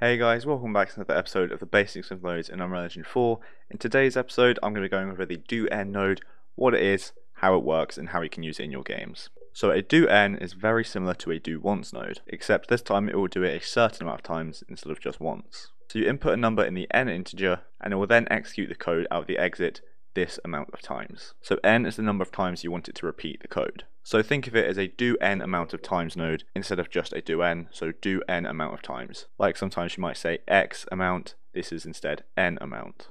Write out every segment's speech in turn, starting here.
Hey guys, welcome back to another episode of the Basics of Nodes in Unreal Engine 4. In today's episode, I'm going to be going over the Do_N node, what it is, how it works, and how you can use it in your games. So a Do_N is very similar to a Do Once node, except this time it will do it a certain amount of times instead of just once. So you input a number in the n integer, and it will then execute the code out of the exit this amount of times. So n is the number of times you want it to repeat the code. So think of it as a do n amount of times node instead of just a do n, so do n amount of times. Like sometimes you might say x amount, this is instead n amount.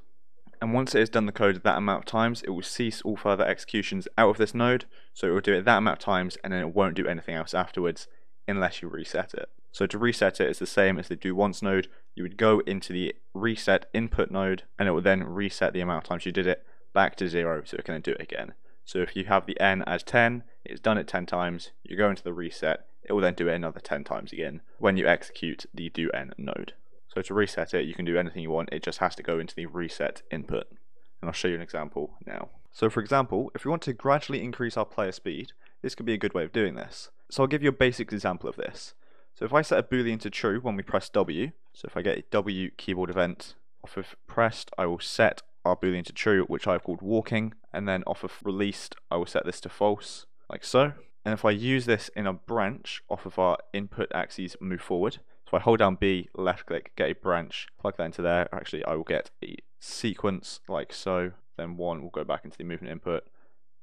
And once it has done the code that amount of times, it will cease all further executions out of this node, so it will do it that amount of times and then it won't do anything else afterwards unless you reset it. So to reset it, it's the same as the Do Once node. You would go into the reset input node and it will then reset the amount of times you did it back to 0 so it can do it again. So if you have the n as 10, it's done it 10 times, you go into the reset, it will then do it another 10 times again when you execute the do n node. So to reset it, you can do anything you want, it just has to go into the reset input. And I'll show you an example now. So for example, if we want to gradually increase our player speed, this could be a good way of doing this. So I'll give you a basic example of this. So if I set a boolean to true when we press W, so if I get a W keyboard event off of pressed, I will set our boolean to true, which I've called walking, and then off of released I will set this to false, like so. And if I use this in a branch off of our input axes move forward, so I hold down B, left click, get a branch, plug that into there, actually I will get a sequence like so, then one will go back into the movement input,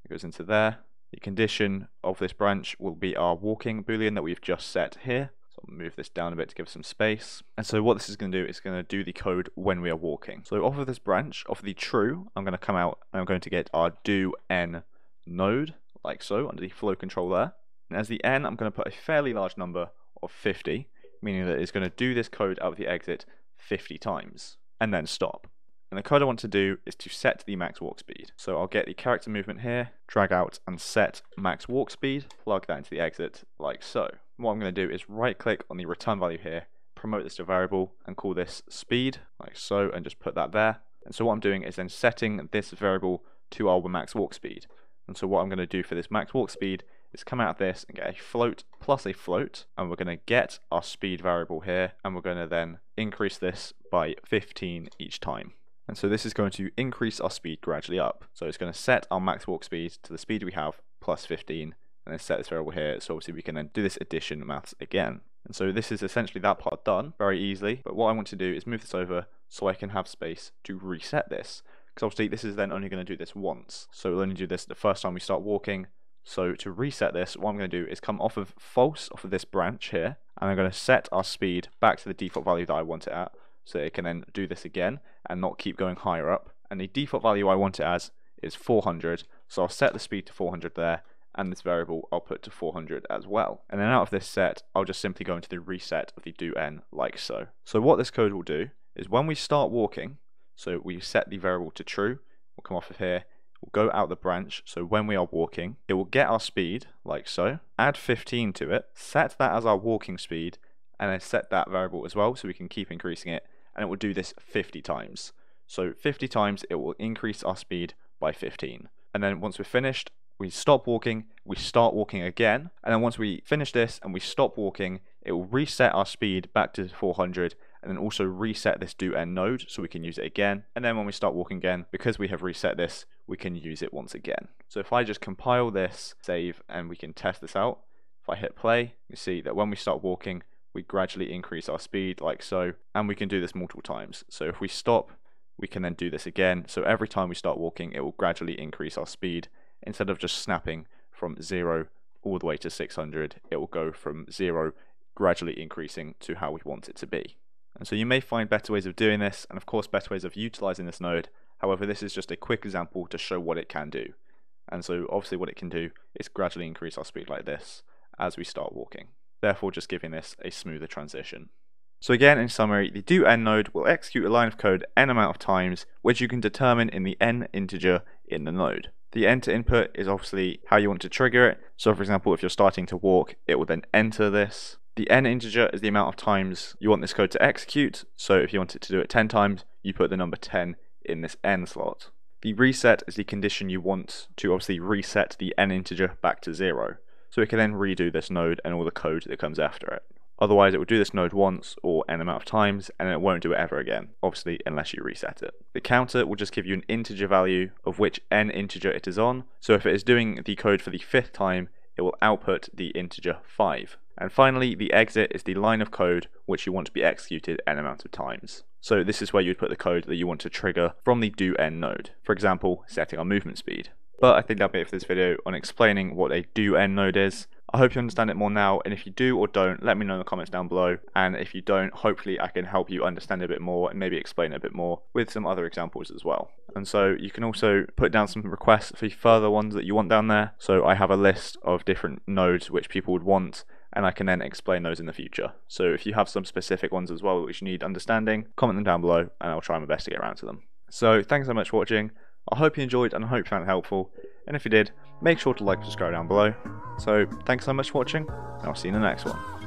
it goes into there. The condition of this branch will be our walking boolean that we've just set here. So I'll move this down a bit to give some space. And so what this is going to do is going to do the code when we are walking. So off of this branch, off of the true, I'm going to come out and I'm going to get our do n node, like so, under the flow control there. And as the n, I'm going to put a fairly large number of 50, meaning that it's going to do this code out of the exit 50 times, and then stop. And the code I want to do is to set the max walk speed. So I'll get the character movement here, drag out and set max walk speed, plug that into the exit like so. What I'm going to do is right click on the return value here, promote this to variable and call this speed like so, and just put that there. And so what I'm doing is then setting this variable to our max walk speed. And so what I'm going to do for this max walk speed is come out of this and get a float plus a float, and we're going to get our speed variable here, and we're going to then increase this by 15 each time. And so this is going to increase our speed gradually up. So it's going to set our max walk speed to the speed we have plus 15, and then set this variable here, so obviously we can then do this addition maths again. And so this is essentially that part done very easily, but what I want to do is move this over so I can have space to reset this, because obviously this is then only going to do this once, so we'll only do this the first time we start walking. So to reset this, what I'm going to do is come off of false, off of this branch here, and I'm going to set our speed back to the default value that I want it at, so it can then do this again and not keep going higher up. And the default value I want it as is 400, so I'll set the speed to 400 there, and this variable I'll put to 400 as well. And then out of this set, I'll just simply go into the reset of the do n like so. So what this code will do is when we start walking, so we set the variable to true, we'll come off of here, we'll go out the branch, so when we are walking, it will get our speed like so, add 15 to it, set that as our walking speed, and then set that variable as well so we can keep increasing it, and it will do this 50 times. So 50 times it will increase our speed by 15. And then once we're finished, we stop walking, we start walking again, and then once we finish this and we stop walking, it will reset our speed back to 400, and then also reset this do n node so we can use it again. And then when we start walking again, because we have reset this, we can use it once again. So if I just compile this, save, and we can test this out. If I hit play, you see that when we start walking, we gradually increase our speed like so, and we can do this multiple times. So if we stop, we can then do this again. So every time we start walking, it will gradually increase our speed. Instead of just snapping from 0 all the way to 600, it will go from 0 gradually increasing to how we want it to be. And so you may find better ways of doing this, and of course better ways of utilizing this node. However, this is just a quick example to show what it can do. And so obviously what it can do is gradually increase our speed like this as we start walking, therefore just giving this a smoother transition. So again, in summary, the do n node will execute a line of code n amount of times, which you can determine in the n integer in the node. The n to input is obviously how you want to trigger it. So for example, if you're starting to walk, it will then enter this. The n integer is the amount of times you want this code to execute. So if you want it to do it 10 times, you put the number 10 in this n slot. The reset is the condition you want to obviously reset the n integer back to 0. So it can then redo this node and all the code that comes after it. Otherwise it will do this node once or n amount of times, and it won't do it ever again, obviously unless you reset it. The counter will just give you an integer value of which n integer it is on, so if it is doing the code for the 5th time, it will output the integer 5. And finally, the exit is the line of code which you want to be executed n amount of times. So this is where you'd put the code that you want to trigger from the do end node, for example setting our movement speed. But I think that'll be it for this video on explaining what a do end node is. I hope you understand it more now, and if you do or don't, let me know in the comments down below, and if you don't, hopefully I can help you understand it a bit more and maybe explain it a bit more with some other examples as well. And so you can also put down some requests for further ones that you want down there, so I have a list of different nodes which people would want, and I can then explain those in the future. So if you have some specific ones as well which you need understanding, comment them down below and I'll try my best to get around to them. So thanks so much for watching, I hope you enjoyed and I hope you found it helpful, and if you did, make sure to like and subscribe down below. So thanks so much for watching, and I'll see you in the next one.